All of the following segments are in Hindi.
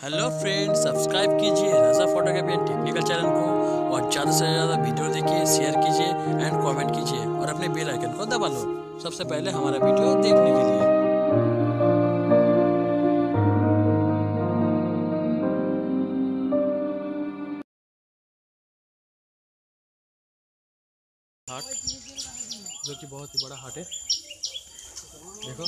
हेलो फ्रेंड्स, सब्सक्राइब कीजिए Raza photography and technical channel को और ज़्यादा से ज़्यादा वीडियो देखिए, शेयर कीजिए एंड कमेंट कीजिए और अपने बेल आइकन को दबा लो सबसे पहले हमारा वीडियो देखने के लिए। हाट जो कि बहुत ही बड़ा हाट है, देखो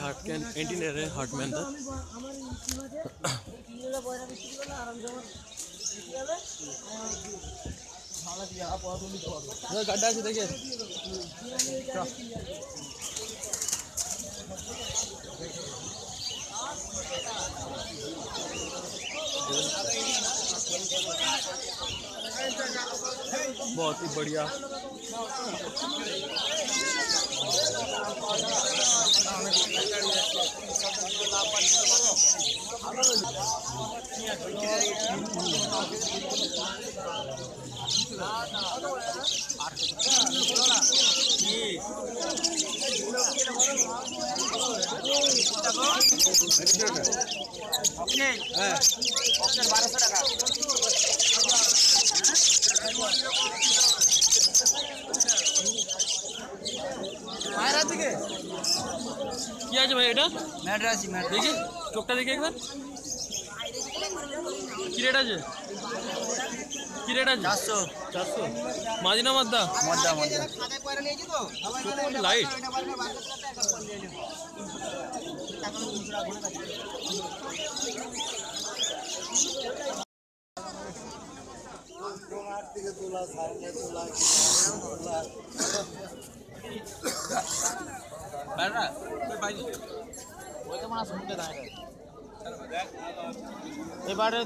हाट के एंटीनेर है। हाट में अंदर गड्ढा से देखिए बहुत ही बढ़िया। क्या जो भाई मैड्रासी देखिए, चोकटा देखिए एक बार किरेटा जे 400 माजिना मद्दा लाइट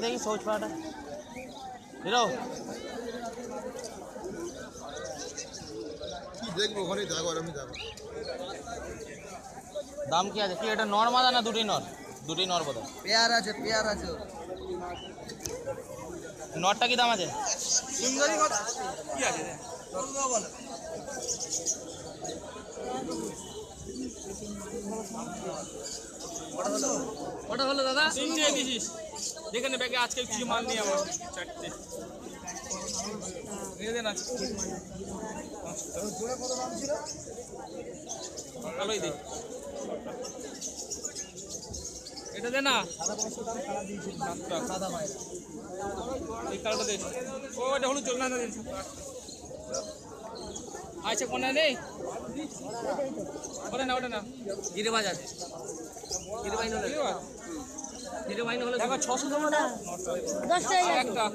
देखिए सोच पाट दाम क्या देखिए नॉर्मल ना दूटी नर बोलो प्यार আছে नरটা কি দাম আছে সুন্দরী কথা কি আছে বলো ওটা হলো দাদা দিয়ে দিছিস দেখেন ব্যাগে আজকে কিছু মাল নেই আমার চারটে দিয়ে দেন আজকে জোড়া কত দাম ছিল ভালোই দেই এটা দে না 550 দাম সারা দিয়েছিল সাদা বাইরে এই কালটা দে ওটা হলো জোড়া না দেন আচ্ছা কোনা নেই ওটা না গিরেবাজ আছে গিরেবাজ হলো টাকা 600 দাম না 10 টাকা একটা টাকা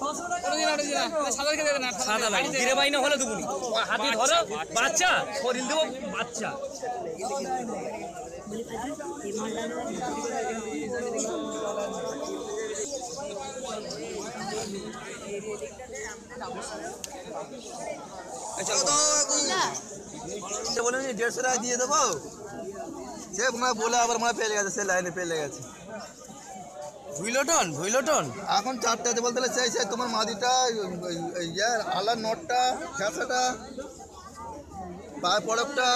600 টাকা ওটা দিনা সাদা কে দেন না সাদা লাগে গিরেবাজ না হলো দুবুনি হাতি ধরো বাচ্চা শরীর দেব বাচ্চা बोले 150 टाइम दिए देव से मैं बोले आर मैं फेले गए से लाइने फेले गए भुईलटन एन चार्टे बोलते से तुम्हार मादीटा यार आला नटा खेसाटा पा पड़कटा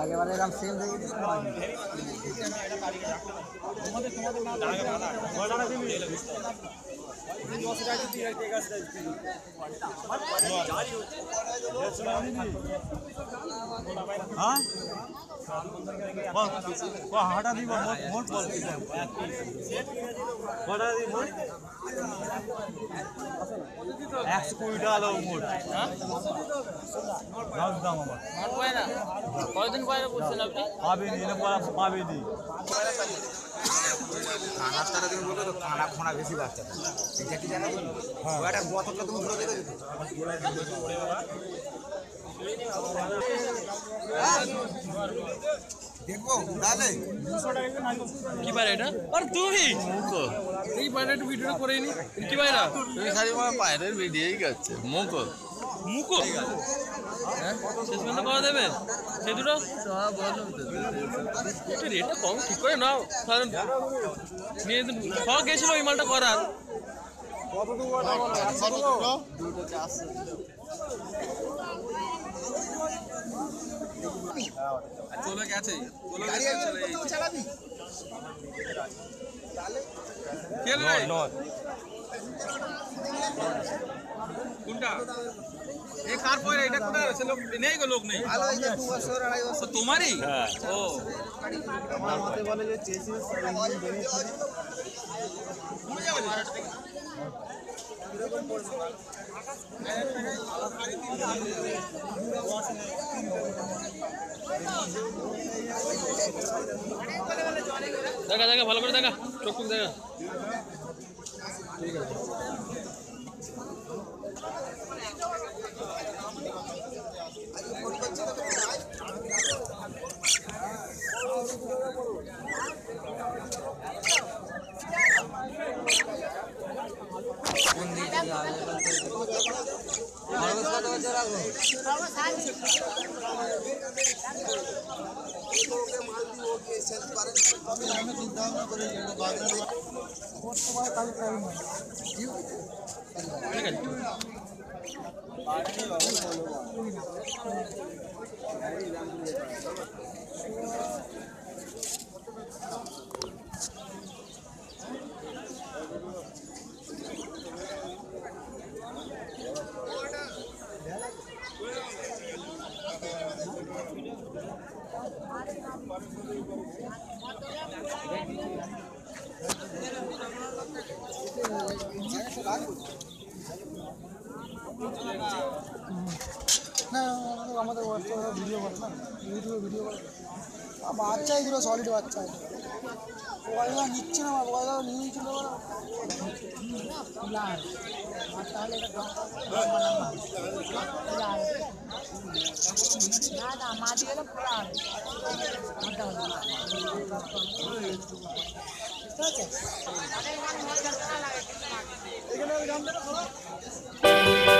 आगे वाले राम सेम दे दी खाना तारा दिन बोले तो खाना खोना बेसी बात है जैसे जाना बेटा बहुत तो तुम बोलो देखो देखो डाले की बारेटा और तू ही मुको এই বানাটো ভিডিও করেনি কি বাইরা তুমি খালি আমার পায়ের ভিডিওই করছে মুকো মুকো হ্যাঁ শেষ পর্যন্ত করে দেবে সেই দুটো হ্যাঁ বললাম তো এটা রেটটা কম ঠিক করে নাও কারণ নিয়ে ফগ এসেছিল ওই মালটা করার কত দুটো বলো দুটো যা আছে चलो क्या चाहिए चलो चला दी खेल रहे कुंडा एक हार पॉइंट इधर कुंडा चलो नहीं को लोग नहीं तो तुम्हारी ओ हमारे वाले जो चेसिस देखा देखा भलो कर देखा टुक देखा ठीक है सॉलिड अच्छा है